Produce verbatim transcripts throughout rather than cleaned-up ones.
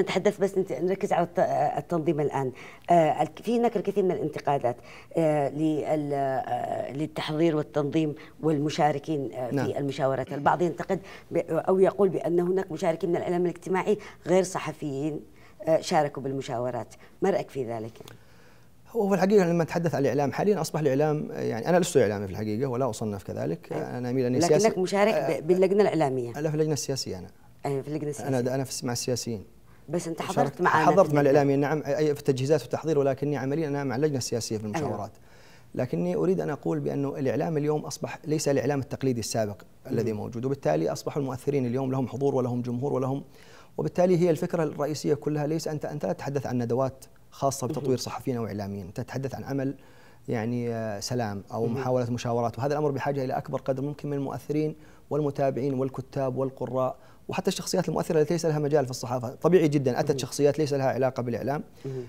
نتحدث بس نركز على التنظيم الآن. في هناك الكثير من الانتقادات للتحضير والتنظيم والمشاركين في المشاورات. البعض ينتقد أو يقول بأن هناك مشاركين من الإعلام الاجتماعي غير صحفيين شاركوا بالمشاورات، ما رأيك في ذلك؟ هو الحقيقة لما نتحدث عن الإعلام حاليا أصبح الإعلام، يعني أنا لست إعلامي في الحقيقة ولا أصنف كذلك، أنا أميل أني سياسي. لكنك مشارك باللجنة الإعلامية. لا، في اللجنة السياسية أنا. أي في اللجنة السياسية. أنا أنا مع السياسيين. بس انت حضرت معنا؟ حضرت مع الاعلاميين، نعم، في التجهيزات والتحضير، ولكني عمليا انا مع اللجنه السياسيه في المشاورات. لكني اريد ان اقول بانه الاعلام اليوم اصبح ليس الاعلام التقليدي السابق الذي موجود، وبالتالي اصبحوا المؤثرين اليوم لهم حضور ولهم جمهور ولهم، وبالتالي هي الفكره الرئيسيه كلها. ليس انت انت لا تتحدث عن ندوات خاصه بتطوير صحفيين او اعلاميين، انت تتحدث عن عمل يعني سلام او محاوله مشاورات، وهذا الامر بحاجه الى اكبر قدر ممكن من المؤثرين والمتابعين والكتاب والقراء وحتى الشخصيات المؤثرة التي ليس لها مجال في الصحافة. طبيعي جدا أتت شخصيات ليس لها علاقة بالإعلام،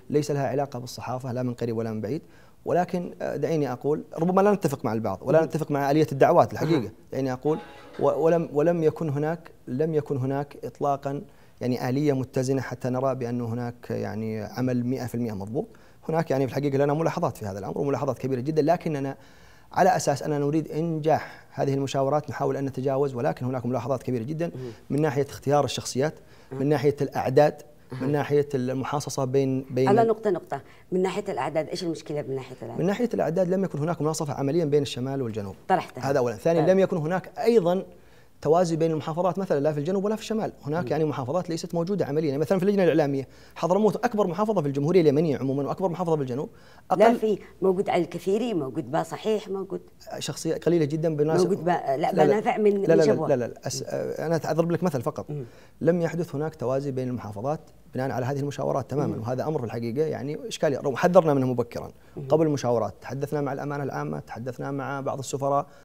ليس لها علاقة بالصحافة لا من قريب ولا من بعيد، ولكن دعيني أقول ربما لا نتفق مع البعض ولا نتفق مع آلية الدعوات الحقيقة. دعيني أقول ولم ولم يكن هناك لم يكن هناك إطلاقا يعني آلية متزنة حتى نرى بأن هناك يعني عمل مئة بالمئة مضبوط. هناك يعني في الحقيقة لنا ملاحظات في هذا الأمر وملاحظات كبيرة جدا، لكننا على أساس أننا نريد إنجاح هذه المشاورات نحاول أن نتجاوز، ولكن هناك ملاحظات كبيرة جدا من ناحية اختيار الشخصيات، من ناحية الأعداد، من ناحية المحاصصة بين بين على نقطة نقطة، من ناحية الأعداد إيش المشكلة من ناحية الأعداد؟ من ناحية الأعداد لم يكن هناك مناصفة عمليا بين الشمال والجنوب، طرحتها هذا أولا. ثانيا لم يكن هناك أيضا توازي بين المحافظات، مثلا لا في الجنوب ولا في الشمال، هناك يعني محافظات ليست موجودة عمليا. مثلا في اللجنة الإعلامية حضرموت أكبر محافظة في الجمهورية اليمنية عموما وأكبر محافظة بالجنوب، أقل لا في موجود على الكثيري، موجود با صحيح، موجود شخصية قليلة جدا بالناس موجود با لا بنافع من لا لا لا, لا, لا, لا أس... أنا أضرب لك مثل فقط. مم. لم يحدث هناك توازي بين المحافظات بناء على هذه المشاورات تماما. مم. وهذا أمر في الحقيقة يعني إشكالية، حذرنا منه مبكرا. مم. قبل المشاورات تحدثنا مع الأمانة العامة، تحدثنا مع بعض السفراء،